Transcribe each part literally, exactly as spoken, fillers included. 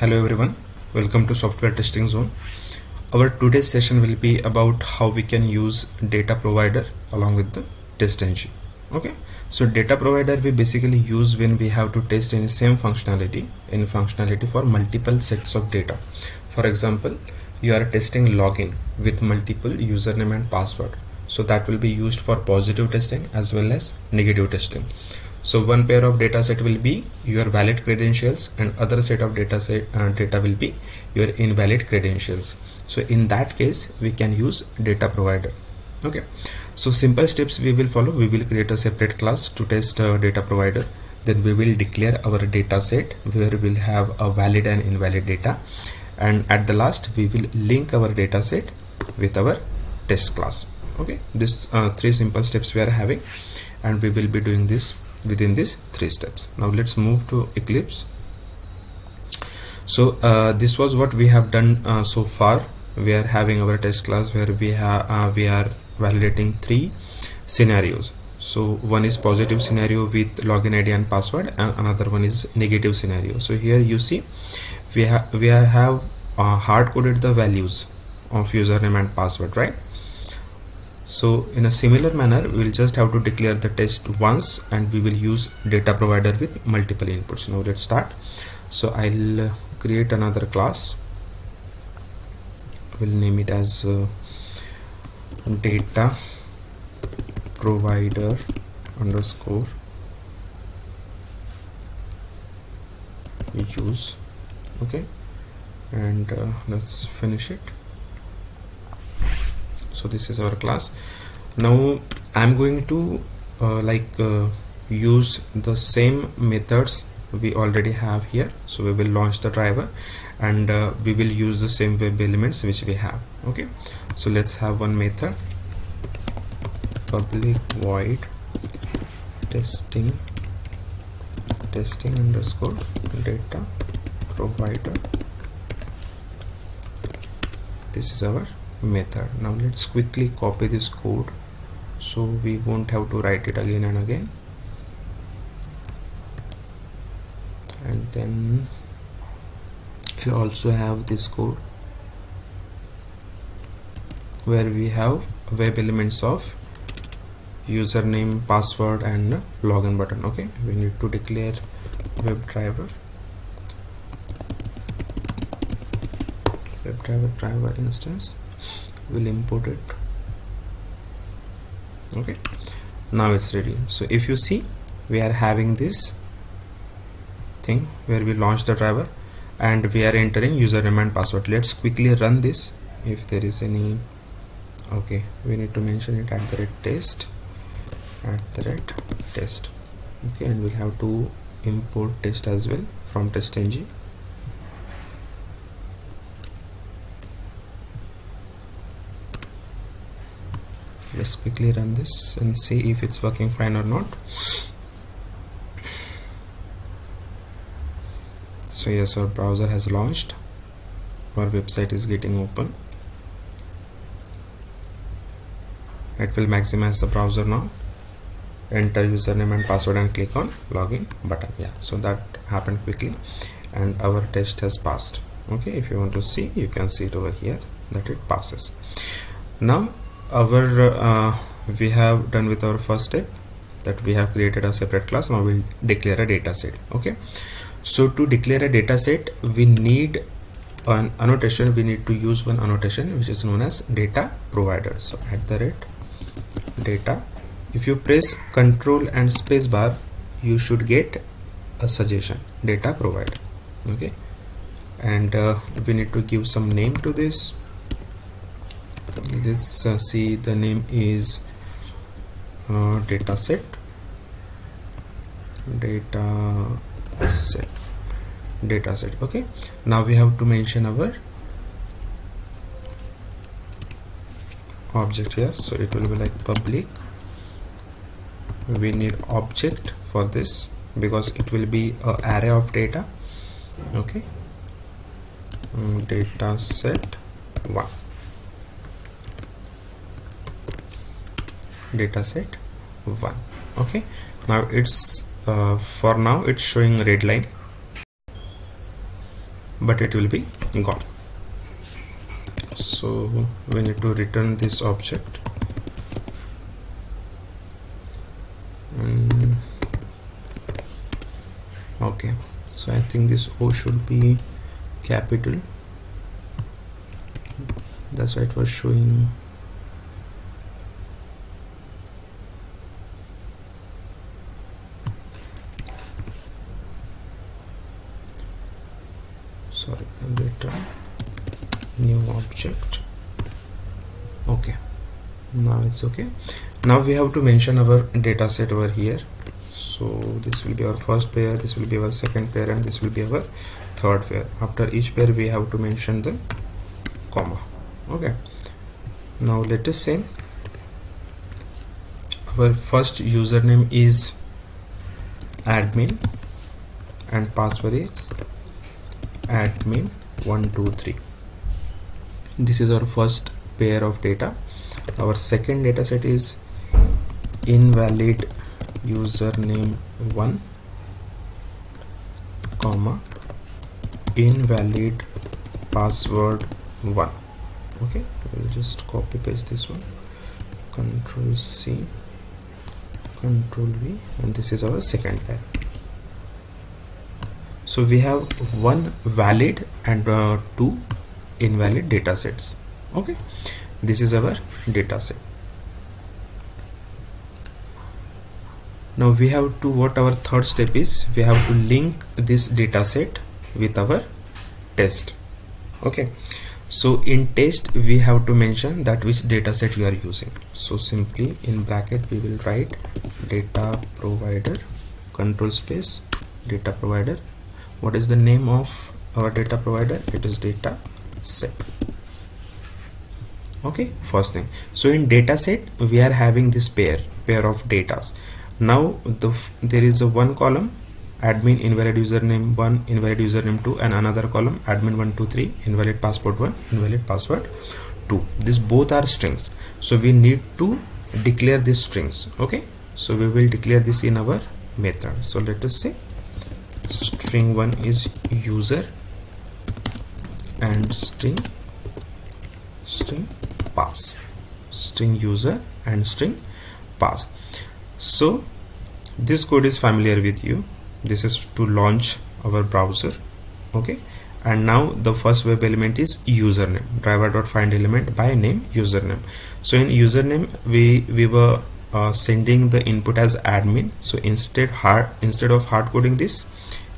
Hello everyone, welcome to Software Testing Zone. Our today's session will be about how we can use data provider along with the TestNG. Okay, so data provider we basically use when we have to test any same functionality in functionality for multiple sets of data. For example, you are testing login with multiple username and password, so that will be used for positive testing as well as negative testing. So one pair of data set will be your valid credentials and other set of data set uh, data will be your invalid credentials. So in that case we can use data provider. Okay, so simple steps we will follow. We will create a separate class to test uh, data provider, then we will declare our data set where we will have a valid and invalid data, and at the last we will link our data set with our test class. Okay, this uh, three simple steps we are having, and we will be doing this within these three steps. Now let's move to Eclipse. So uh, this was what we have done uh, so far. We are having our test class where we have uh, we are validating three scenarios. So one is positive scenario with login I D and password, and another one is negative scenario. So here you see we have we have uh, hard coded the values of username and password, right? So in a similar manner we will just have to declare the test once, and we will use data provider with multiple inputs. Now let's start. So I'll create another class, we'll name it as uh, data provider underscore use. Okay, and uh, let's finish it. So this is our class. Now I'm going to uh, like uh, use the same methods we already have here. So we will launch the driver, and uh, we will use the same web elements which we have. Okay, so let's have one method, public void testing testing underscore data provider. This is our method. Now let's quickly copy this code so we won't have to write it again and again, and then we also have this code where we have web elements of username, password and login button. Okay, we need to declare Webdriver Webdriver driver instance, we'll import it. Okay, now it's ready. So if you see, we are having this thing where we launch the driver and we are entering username and password. Let's quickly run this if there is any. Okay, we need to mention it at the red test at the red test. Okay, and we'll have to import test as well from TestNG. Let's quickly run this and see if it's working fine or not. So yes, our browser has launched, our website is getting open. It will maximize the browser now, enter username and password and click on login button. Yeah, so that happened quickly and our test has passed. Okay, if you want to see, you can see it over here that it passes. Now our uh, we have done with our first step, that we have created a separate class. Now we'll declare a data set. Okay, so to declare a data set we need an annotation. We need to use one annotation which is known as data provider. So at the rate data, if you press control and space bar, you should get a suggestion, data provider. Okay, and uh, we need to give some name to this. Let's uh, see, the name is uh, data set data set data set. Okay, now we have to mention our object here, so it will be like public. We need object for this because it will be an array of data. Okay, um, data set one, data set one. Okay, now it's uh, for now it's showing a red line, but it will be gone. So we need to return this object, um, okay. So I think this O should be capital, that's why it was showing. Sorry, data new object. Okay, now it's okay. Now we have to mention our data set over here. So this will be our first pair, this will be our second pair, and this will be our third pair. After each pair we have to mention the comma. Okay, now let us say our first username is admin and password is admin one two three. This is our first pair of data. Our second data set is invalid username one comma invalid password one. Okay, we'll just copy paste this one, control C, control V, and this is our second pair. So we have one valid and uh, two invalid data sets. Okay, this is our data set. Now we have to, what our third step is, we have to link this data set with our test. Okay, so in test we have to mention that which data set we are using. So simply in bracket we will write data provider, control space, data provider. What is the name of our data provider? It is data set. Okay, first thing. So in data set we are having this pair pair of data. Now the there is a one column admin invalid username one, invalid username two, and another column admin one two three, invalid password one, invalid password two. These both are strings, so we need to declare these strings. Okay, so we will declare this in our method. So let us say string one is user and string string pass, string user and string pass. So this code is familiar with you. This is to launch our browser. Okay, and now the first web element is username, driver.find element by name username. So in username we we were uh, sending the input as admin, so instead hard instead of hard coding this,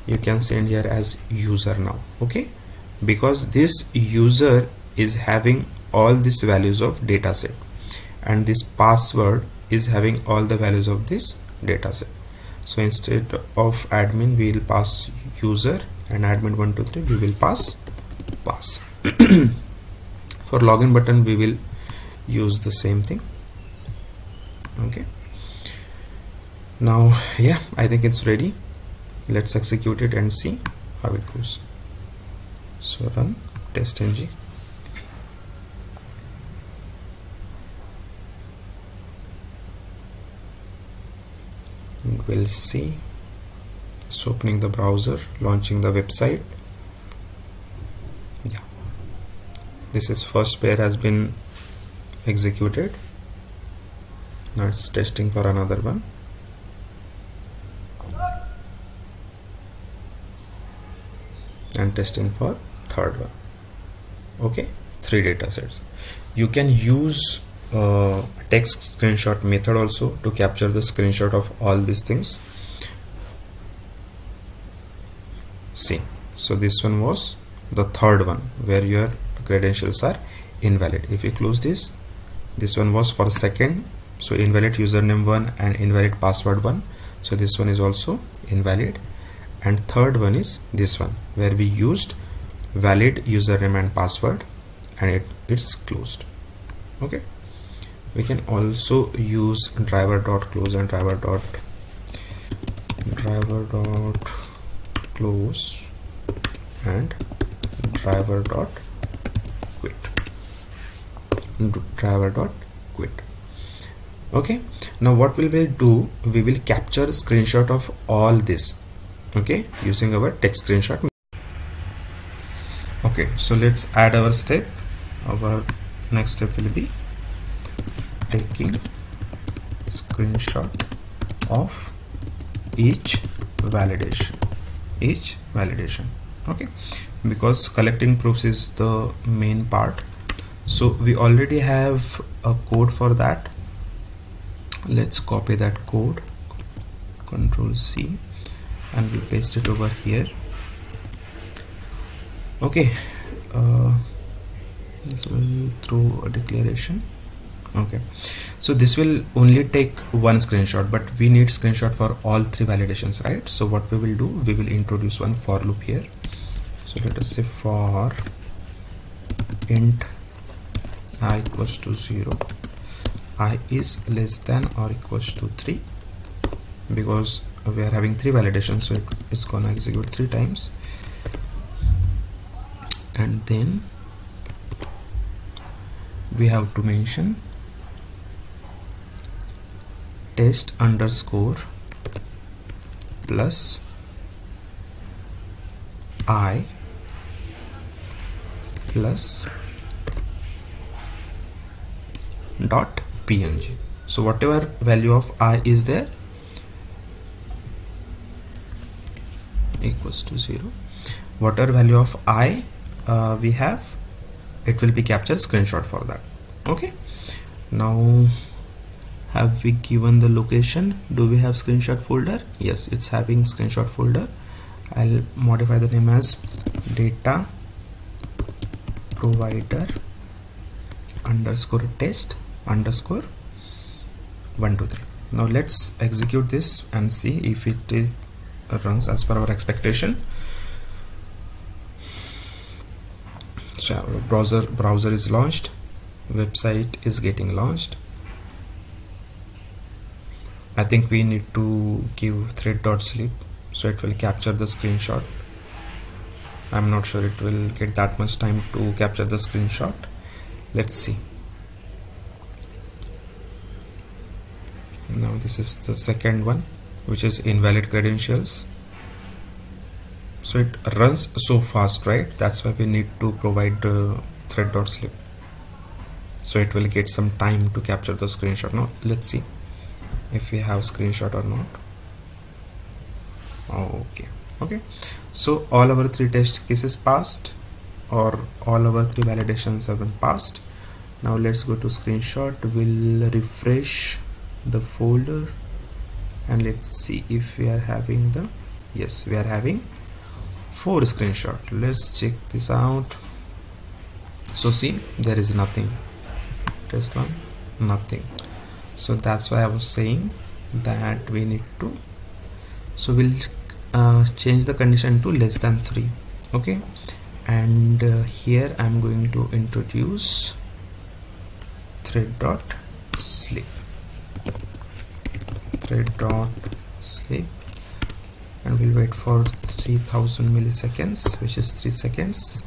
you can send here as user now. Okay, because this user is having all these values of data set, and this password is having all the values of this data set. So instead of admin we will pass user, and admin one two three we will pass pass. For login button we will use the same thing. Okay, now yeah, I think it's ready. Let's execute it and see how it goes. So run TestNG. We'll see. It's opening the browser, launching the website. Yeah, this is first pair has been executed. Now it's testing for another one. And testing for third one. Okay, three data sets. You can use uh, text screenshot method also to capture the screenshot of all these things. See, so this one was the third one where your credentials are invalid. If you close this, this one was for second, so invalid username one and invalid password one, so this one is also invalid. And third one is this one where we used valid username and password, and it, it's closed. Okay, we can also use driver.close and driver dot driver dot close and driver dot quit driver dot quit. Okay, now what we will do, we will capture a screenshot of all this. Okay, using our text screenshot. Okay, so let's add our step. Our next step will be taking screenshot of each validation, each validation. Okay, because collecting proofs is the main part, so we already have a code for that. Let's copy that code, Control C, and we paste it over here. Okay, uh, this will through a declaration. Okay, so this will only take one screenshot, but we need screenshot for all three validations, right? So what we will do, we will introduce one for loop here. So let us say for int I equals to zero, I is less than or equals to three, because we are having three validations, so it, it's gonna execute three times, and then we have to mention test underscore plus I plus dot png. So whatever value of I is there equals to zero, whatever value of I uh, we have, it will be captured screenshot for that. Okay, now have we given the location? Do we have screenshot folder? Yes, it's having screenshot folder. I'll modify the name as data provider underscore test underscore one two three. Now let's execute this and see if it is uh, runs as per our expectation. So our browser browser is launched, website is getting launched. I think we need to give thread.sleep, so it will capture the screenshot. I'm not sure it will get that much time to capture the screenshot. Let's see. Now this is the second one, which is invalid credentials. So it runs so fast, right? That's why we need to provide the uh, thread.sleep, so it will get some time to capture the screenshot. Now let's see if we have screenshot or not. Okay, okay, so all our three test cases passed, or all our three validations have been passed. Now let's go to screenshot. We'll refresh the folder and let's see if we are having the, yes, we are having four screenshot. Let's check this out. So see, there is nothing. Test one, nothing. So that's why I was saying that we need to, so we'll uh, change the condition to less than three. Okay, and uh, here I'm going to introduce thread dot sleep, thread dot sleep, and we'll wait for three thousand milliseconds, which is three seconds.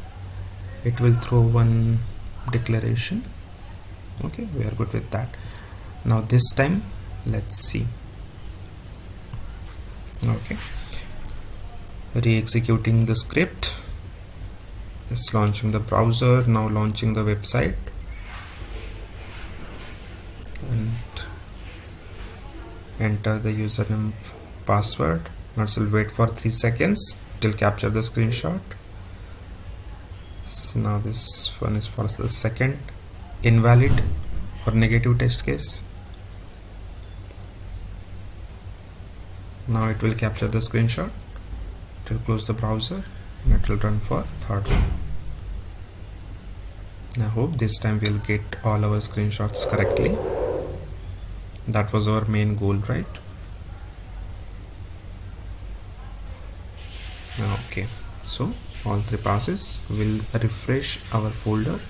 It will throw one declaration. Okay, we are good with that. Now this time let's see. Okay, re-executing the script, it's launching the browser, now launching the website, and enter the username password. Now it will wait for three seconds, it will capture the screenshot. So now this one is for the second invalid or negative test case. Now it will capture the screenshot, it will close the browser, and it will run for third one. I hope this time we'll get all our screenshots correctly. That was our main goal, right? Okay, so all three passes. We'll refresh our folder.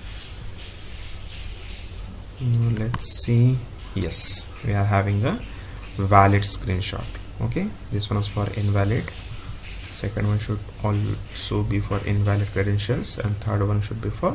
Let's see. Yes, we are having a valid screenshot. Okay, this one is for invalid, second one should also be for invalid credentials, and third one should be for